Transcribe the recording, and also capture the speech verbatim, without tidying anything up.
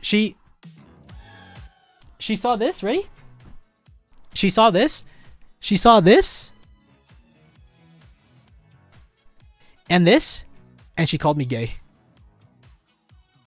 She... She saw this, ready? She saw this. She saw this. And this. And she called me gay.